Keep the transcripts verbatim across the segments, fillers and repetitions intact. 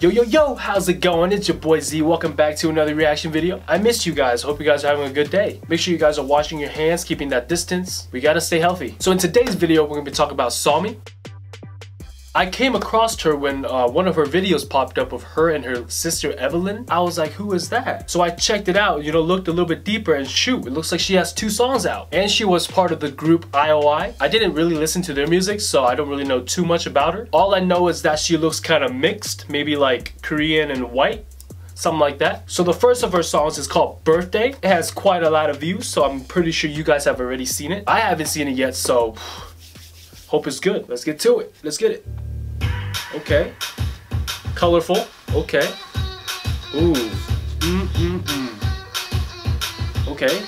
Yo, yo, yo, how's it going? It's your boy Z. Welcome back to another reaction video. I missed you guys. Hope you guys are having a good day. Make sure you guys are washing your hands, keeping that distance. We gotta stay healthy. So in today's video, we're gonna be talking about Salmi. I came across her when uh, one of her videos popped up of her and her sister Evelyn. I was like, who is that? So I checked it out, you know, looked a little bit deeper, and shoot, it looks like she has two songs out. And she was part of the group I O I. I didn't really listen to their music, so I don't really know too much about her. All I know is that she looks kind of mixed, maybe like Korean and white, something like that. So the first of her songs is called Birthday. It has quite a lot of views, so I'm pretty sure you guys have already seen it. I haven't seen it yet, so hope it's good. Let's get to it. Let's get it. Okay. Colorful. Okay. Ooh. Mm mm mm. Okay.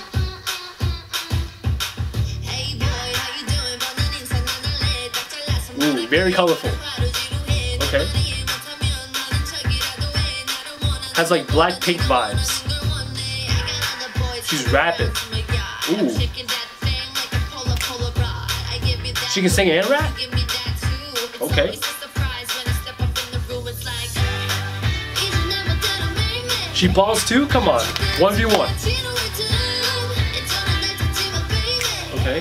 Ooh, very colorful. Okay. Has like black pink vibes. She's rapping. Ooh. She can sing and rap? Okay. She balls too? Come on. one v one. Okay.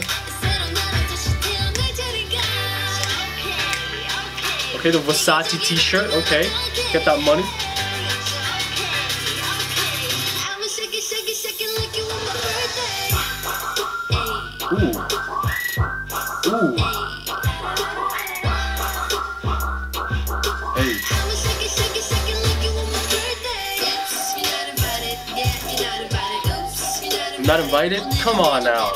Okay, the Versace t-shirt. Okay. Get that money. Ooh. Ooh. Hey. Not invited? Come on now.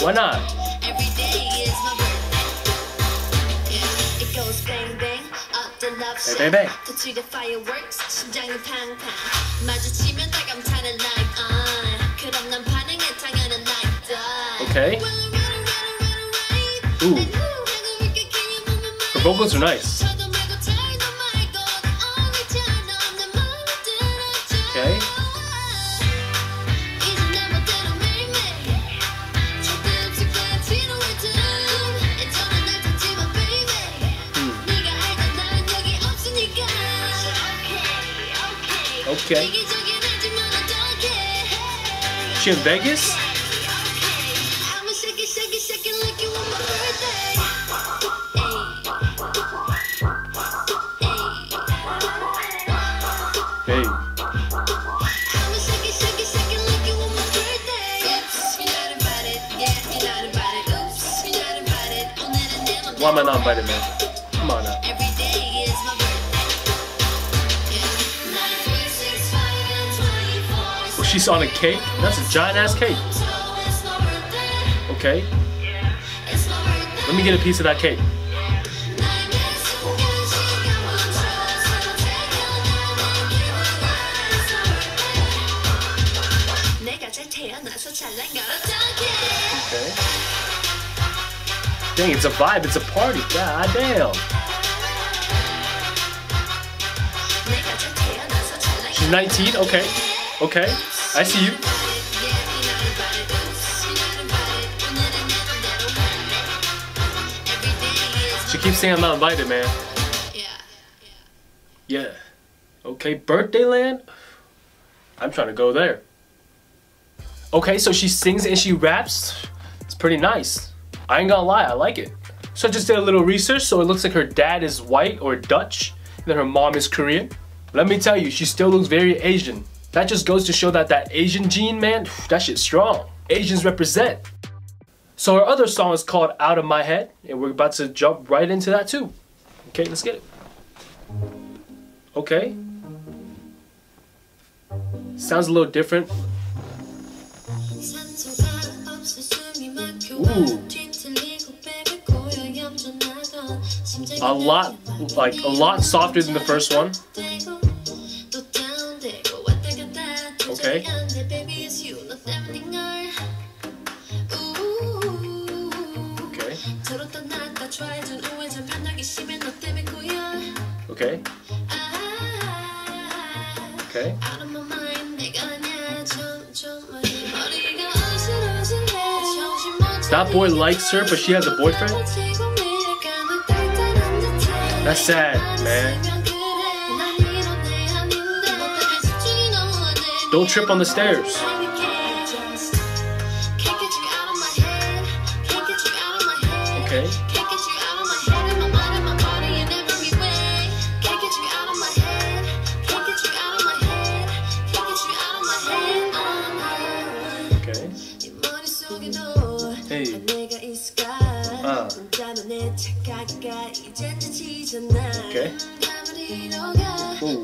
Why not? Every day is my birthday. It goes bang bang up the love shot. Hey, bang bang. To the fireworks. 심장이 팡팡. 마주치면 딱 I'm tired of like on. 그럼 난 반응에 당연한 like that. Okay. Ooh. Her vocals are nice. Okay. Okay. She in Vegas? Hey. Why am I not invited, man? Come on now. She's on a cake. That's a giant ass cake. Okay. Let me get a piece of that cake. Okay. Dang, it's a vibe. It's a party. God damn. She's nineteen. Okay. Okay. I see you. She keeps saying I'm not invited, man. Yeah. Yeah. Okay, birthday land? I'm trying to go there. Okay, so she sings and she raps. It's pretty nice. I ain't gonna lie, I like it. So I just did a little research, so it looks like her dad is white or Dutch, and then her mom is Korean. Let me tell you, she still looks very Asian. That just goes to show that that Asian gene, man, that shit's strong. Asians represent. So her other song is called Outta My Head, and we're about to jump right into that too. Okay, let's get it. Okay. Sounds a little different. Ooh. A lot, like a lot softer than the first one. Okay. Okay. Okay. Okay. That boy likes her, but she has a boyfriend? That's sad, man. Don't trip on the stairs. Okay. Okay. Ooh.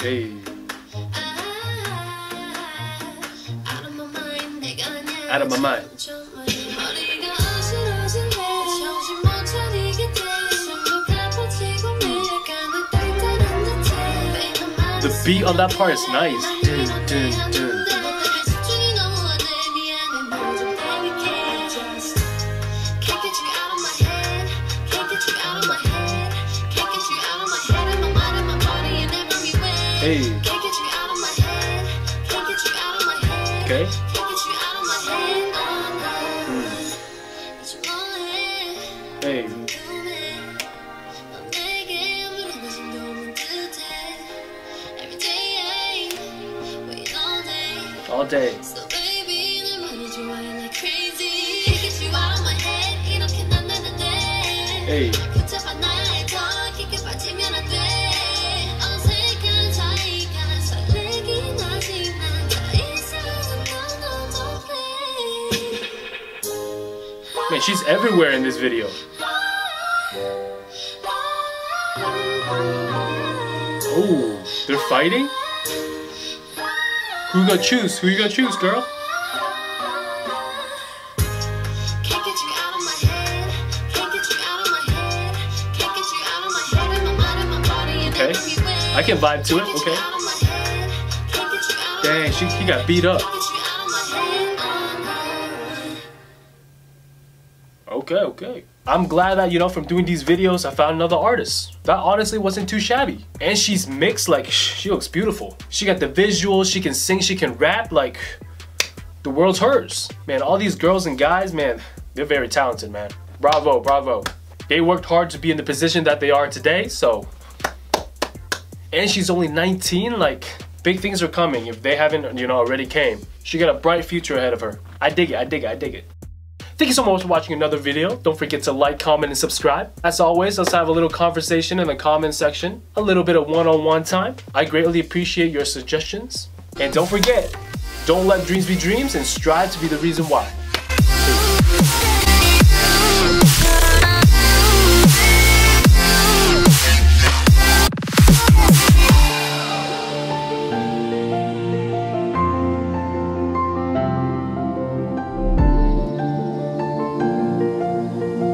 Hey. Out of my mind. The beat on that part is nice. Dun, dun, dun. Hey. Okay. Mm. Hey. All day. Hey. Man, she's everywhere in this video. Oh, they're fighting? Who you gonna choose? Who you gonna choose, girl? Okay. I can vibe to it, okay. Dang, she, she got beat up. Okay, okay. I'm glad that, you know, from doing these videos, I found another artist. That honestly wasn't too shabby. And she's mixed, like, she looks beautiful. She got the visuals, she can sing, she can rap, like, the world's hers. Man, all these girls and guys, man, they're very talented, man. Bravo, bravo. They worked hard to be in the position that they are today, so. And she's only nineteen, like, big things are coming if they haven't, you know, already came. She got a bright future ahead of her. I dig it, I dig it, I dig it. Thank you so much for watching another video. Don't forget to like, comment, and subscribe. As always, let's have a little conversation in the comment section. A little bit of one-on-one time. I greatly appreciate your suggestions. And don't forget, don't let dreams be dreams and strive to be the reason why.